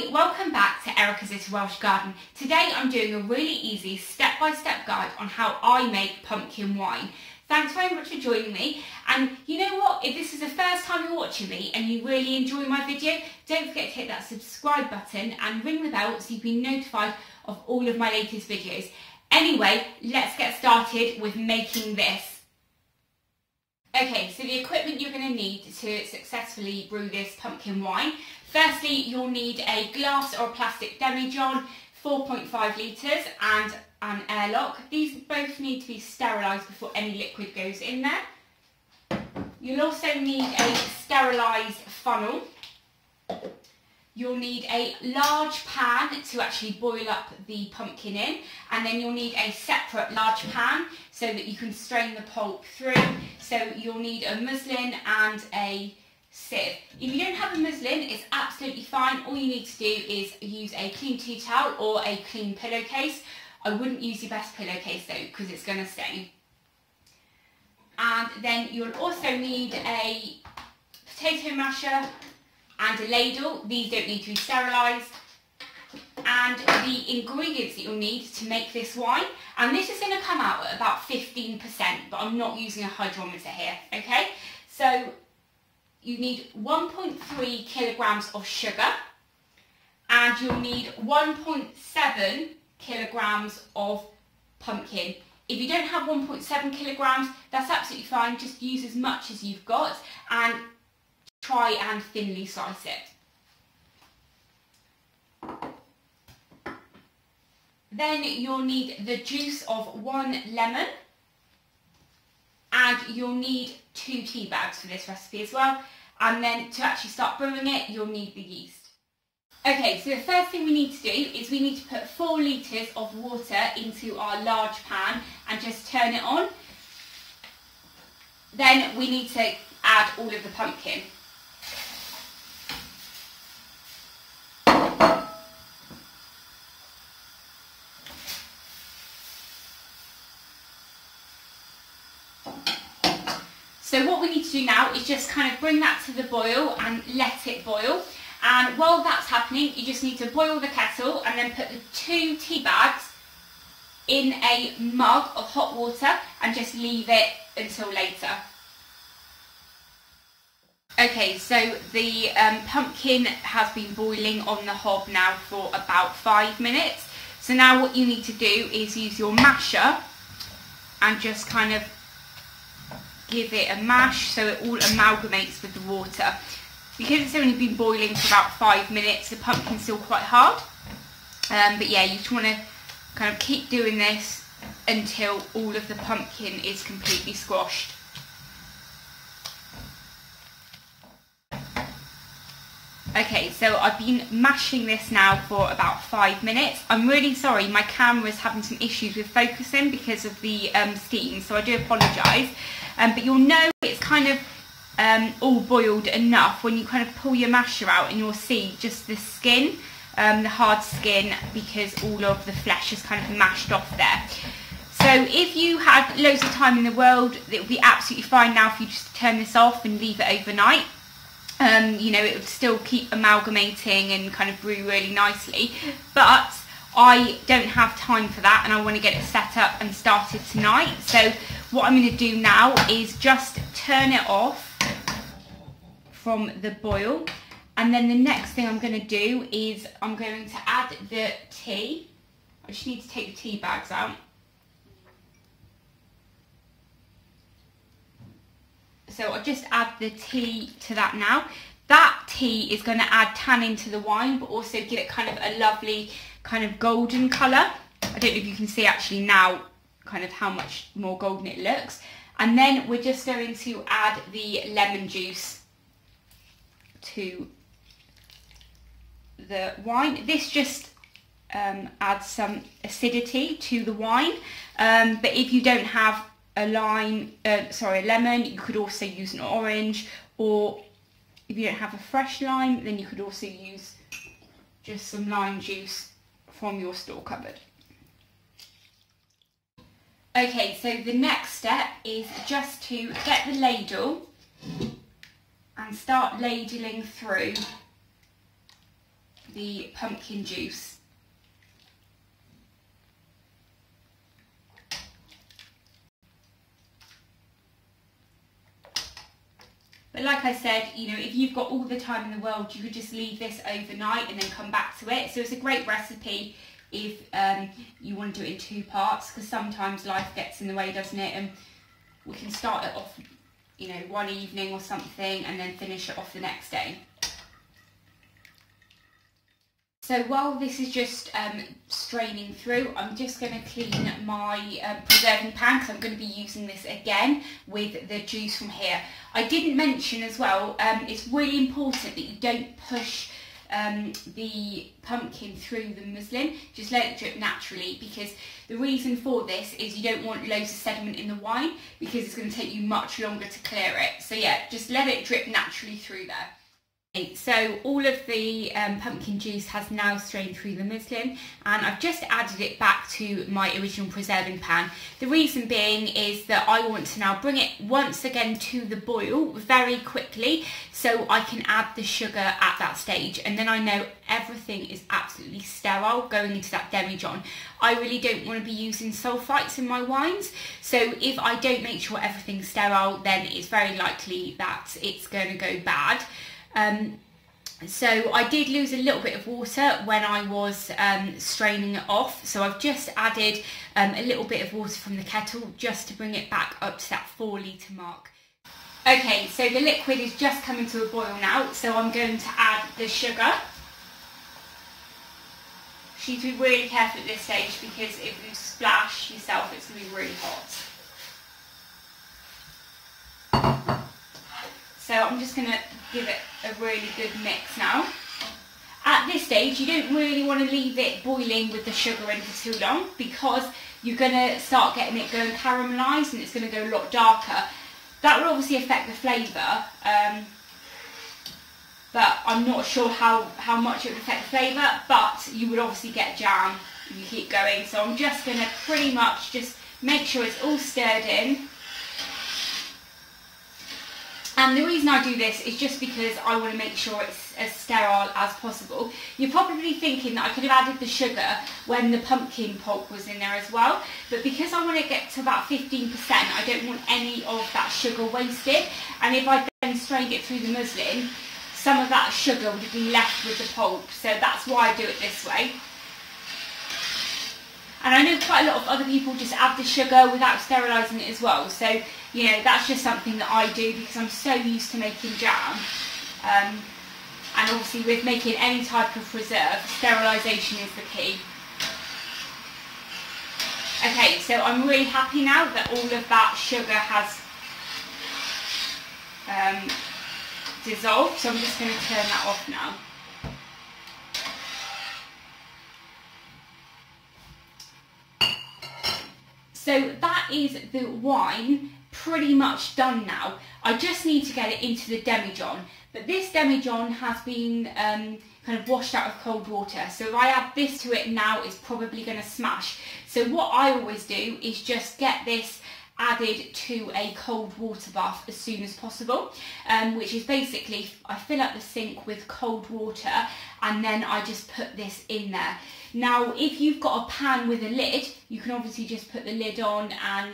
everybody, welcome back to Erica's Little Welsh Garden. Today I'm doing a really easy step-by-step guide on how I make pumpkin wine. Thanks very much for joining me, and you know what, if this is the first time you're watching me and you really enjoy my video, don't forget to hit that subscribe button and ring the bell so you've been notified of all of my latest videos. Anyway, let's get started with making this. Okay, so the equipment you're going to need to successfully brew this pumpkin wine. Firstly, you'll need a glass or a plastic demijohn, 4.5 litres, and an airlock. These both need to be sterilised before any liquid goes in there. You'll also need a sterilised funnel. You'll need a large pan to actually boil up the pumpkin in, and then you'll need a separate large pan so that you can strain the pulp through. So you'll need a muslin and a sieve. If you don't have a muslin, it's absolutely fine. All you need to do is use a clean tea towel or a clean pillowcase. I wouldn't use your best pillowcase though, because it's going to stain. And then you'll also need a potato masher and a ladle. These don't need to be sterilised. And the ingredients that you'll need to make this wine, and this is going to come out at about 15%, but I'm not using a hydrometer here, okay? So you need 1.3 kilograms of sugar, and you'll need 1.7 kilograms of pumpkin. If you don't have 1.7 kilograms, that's absolutely fine. Just use as much as you've got and try and thinly slice it. Then you'll need the juice of one lemon, and you'll need 2 tea bags for this recipe as well. And then to actually start brewing it, you'll need the yeast. Okay, so the first thing we need to do is we need to put 4 litres of water into our large pan and just turn it on. Then we need to add all of the pumpkin. So what we need to do now is just kind of bring that to the boil and let it boil. And while that's happening, you just need to boil the kettle and then put the 2 tea bags in a mug of hot water and just leave it until later. Okay, so the pumpkin has been boiling on the hob now for about 5 minutes. So now what you need to do is use your masher and just kind of give it a mash so it all amalgamates with the water. Because it's only been boiling for about 5 minutes, the pumpkin's still quite hard. But yeah, you just want to kind of keep doing this until all of the pumpkin is completely squashed. Okay, so I've been mashing this now for about 5 minutes. I'm really sorry, my camera's having some issues with focusing because of the steam, so I do apologise. But you'll know it's kind of all boiled enough when you kind of pull your masher out, and you'll see just the skin, the hard skin, because all of the flesh is kind of mashed off there. So if you had loads of time in the world, it would be absolutely fine now if you just turn this off and leave it overnight. You know, it would still keep amalgamating and kind of brew really nicely, but I don't have time for that, and I want to get it set up and started tonight. So what I'm going to do now is just turn it off from the boil, and then the next thing I'm going to do is I'm going to add the tea. I just need to take the tea bags out. So I'll just add the tea to that now. That tea is going to add tannin to the wine, but also give it kind of a lovely kind of golden colour. I don't know if you can see actually now kind of how much more golden it looks. And then we're just going to add the lemon juice to the wine. This just adds some acidity to the wine, but if you don't have a lemon, you could also use an orange, or if you don't have a fresh lime, then you could also use just some lime juice from your store cupboard. Okay, so the next step is just to get the ladle and start ladling through the pumpkin juice. But like I said, you know, if you've got all the time in the world, you could just leave this overnight and then come back to it. So it's a great recipe if you want to do it in two parts, because sometimes life gets in the way, doesn't it? And we can start it off, you know, one evening or something and then finish it off the next day. So while this is just straining through, I'm just going to clean my preserving pan, because I'm going to be using this again with the juice from here. I didn't mention as well, it's really important that you don't push the pumpkin through the muslin. Just let it drip naturally, because the reason for this is you don't want loads of sediment in the wine, because it's going to take you much longer to clear it. So yeah, just let it drip naturally through there. So all of the pumpkin juice has now strained through the muslin, and I've just added it back to my original preserving pan. The reason being is that I want to now bring it once again to the boil very quickly, so I can add the sugar at that stage, and then I know everything is absolutely sterile going into that demijohn. I really don't want to be using sulfites in my wines, so if I don't make sure everything's sterile, then it's very likely that it's going to go bad. So I did lose a little bit of water when I was straining it off, so I've just added a little bit of water from the kettle just to bring it back up to that 4-litre mark. Okay, so the liquid is just coming to a boil now, so I'm going to add the sugar. You should be really careful at this stage, because if you splash yourself, it's going to be really hot. So I'm just going to give it a really good mix now. At this stage, you don't really want to leave it boiling with the sugar in for too long, because you're going to start getting it going caramelised and it's going to go a lot darker. That will obviously affect the flavour, but I'm not sure how much it would affect the flavour, but you would obviously get jam if you keep going. So I'm just going to pretty much just make sure it's all stirred in. And the reason I do this is just because I want to make sure it's as sterile as possible. You're probably thinking that I could have added the sugar when the pumpkin pulp was in there as well, but because I want to get to about 15%, I don't want any of that sugar wasted, and if I then strained it through the muslin, some of that sugar would have been left with the pulp, so that's why I do it this way. And I know quite a lot of other people just add the sugar without sterilising it as well. So, you know, that's just something that I do because I'm so used to making jam. And obviously with making any type of preserve, sterilisation is the key. Okay, so I'm really happy now that all of that sugar has dissolved. So I'm just going to turn that off now. So that is the wine pretty much done now. I just need to get it into the demijohn. But this demijohn has been kind of washed out of cold water. So if I add this to it now, it's probably going to smash. So what I always do is just get this added to a cold water bath as soon as possible, which is basically I fill up the sink with cold water and then I just put this in there. Now if you've got a pan with a lid, you can obviously just put the lid on and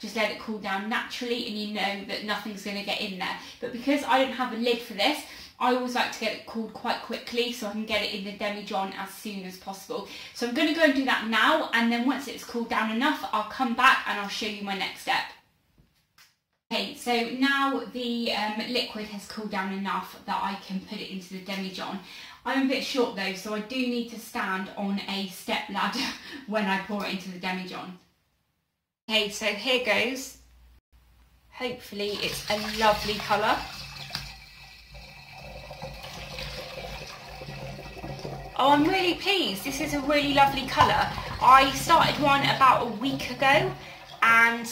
just let it cool down naturally, and you know that nothing's going to get in there. But because I don't have a lid for this, I always like to get it cooled quite quickly so I can get it in the demijohn as soon as possible. So I'm going to go and do that now, and then once it's cooled down enough, I'll come back and I'll show you my next step. Okay, so now the liquid has cooled down enough that I can put it into the demijohn. I'm a bit short though, so I do need to stand on a step ladder when I pour it into the demijohn. Okay, so here goes. Hopefully it's a lovely colour. Oh, I'm really pleased. This is a really lovely colour. I started one about a week ago and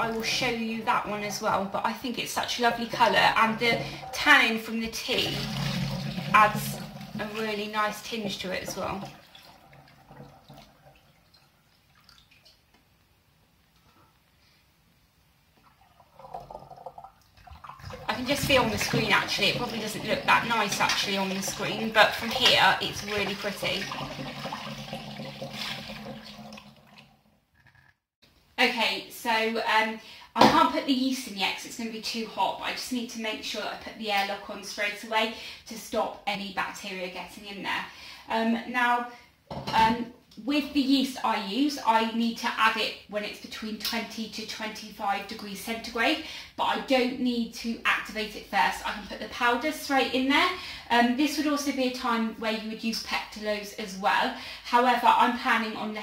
I will show you that one as well, but I think it's such a lovely colour, and the tannin from the tea adds a really nice tinge to it as well. I can just feel the screen actually. It probably doesn't look that nice actually on the screen, but from here it's really pretty. Okay, so I can't put the yeast in yet because it's going to be too hot, but I just need to make sure that I put the airlock on straight away to stop any bacteria getting in there. With the yeast I use, I need to add it when it's between 20 to 25 degrees centigrade, but I don't need to activate it first. I can put the powder straight in there. This would also be a time where you would use pectolose as well. However, I'm planning on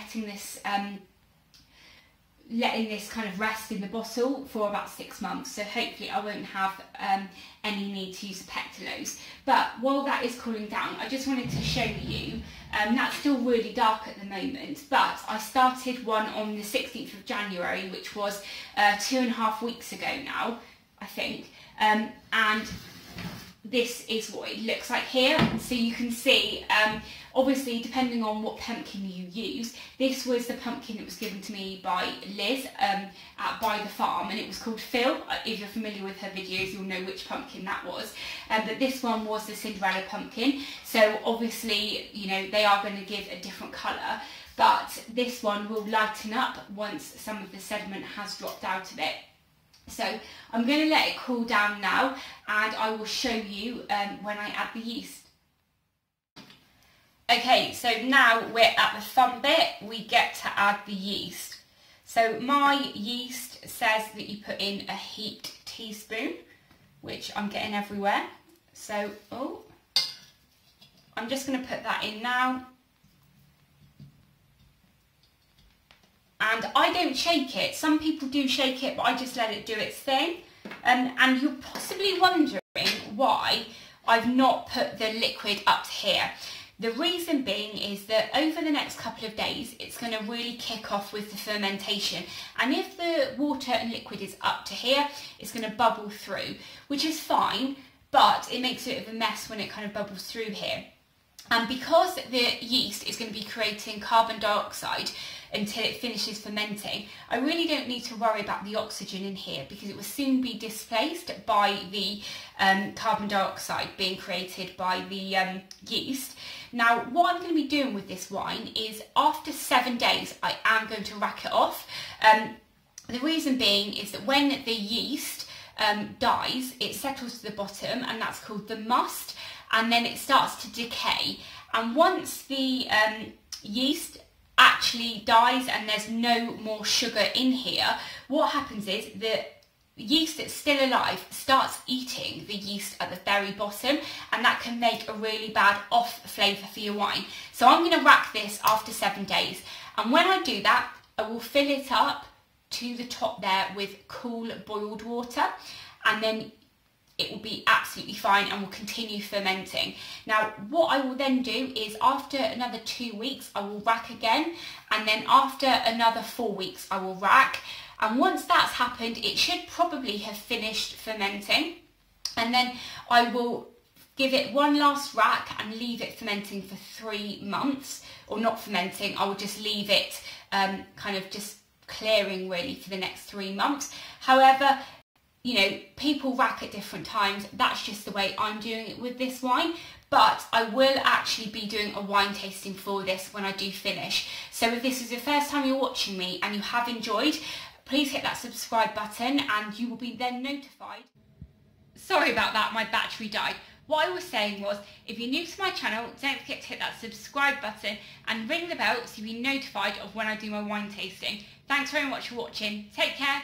letting this kind of rest in the bottle for about 6 months, so hopefully I won't have any need to use pectolose. But while that is cooling down, I just wanted to show you, that's still really dark at the moment, but I started one on the 16th of January, which was 2.5 weeks ago now, I think, and this is what it looks like here. So you can see, obviously depending on what pumpkin you use, this was the pumpkin that was given to me by Liz at By the Farm, and it was called Phil. If you're familiar with her videos, you'll know which pumpkin that was. But this one was the Cinderella pumpkin, so obviously, you know, they are going to give a different colour, but this one will lighten up once some of the sediment has dropped out of it. So I'm going to let it cool down now, and I will show you when I add the yeast. Okay, so now we're at the fun bit. We get to add the yeast. So my yeast says that you put in a heaped teaspoon, which I'm getting everywhere. So I'm just going to put that in now. And I don't shake it. Some people do shake it, but I just let it do its thing. And you're possibly wondering why I've not put the liquid up to here. The reason being is that over the next couple of days, it's going to really kick off with the fermentation. And if the water and liquid is up to here, it's going to bubble through, which is fine, but it makes a bit of a mess when it kind of bubbles through here. And because the yeast is going to be creating carbon dioxide until it finishes fermenting, I really don't need to worry about the oxygen in here because it will soon be displaced by the carbon dioxide being created by the yeast. Now, what I'm going to be doing with this wine is after 7 days, I am going to rack it off. The reason being is that when the yeast dies, it settles to the bottom, and that's called the must, and then it starts to decay. And once the yeast actually dies and there's no more sugar in here, what happens is the yeast that's still alive starts eating the yeast at the very bottom, and that can make a really bad off flavour for your wine. So I'm going to rack this after 7 days, and when I do that, I will fill it up to the top there with cool boiled water, and then it will be absolutely fine and will continue fermenting. Now, what I will then do is after another 2 weeks, I will rack again, and then after another 4 weeks, I will rack. And once that's happened, it should probably have finished fermenting. And then I will give it one last rack and leave it fermenting for 3 months, or not fermenting. I will just leave it kind of just clearing really for the next 3 months. However, you know, people rack at different times. That's just the way I'm doing it with this wine, but I will actually be doing a wine tasting for this when I do finish. So if this is the first time you're watching me and you have enjoyed, please hit that subscribe button and you will be then notified. Sorry about that, my battery died. What I was saying was, if you're new to my channel, don't forget to hit that subscribe button and ring the bell so you'll be notified of when I do my wine tasting. Thanks very much for watching. Take care.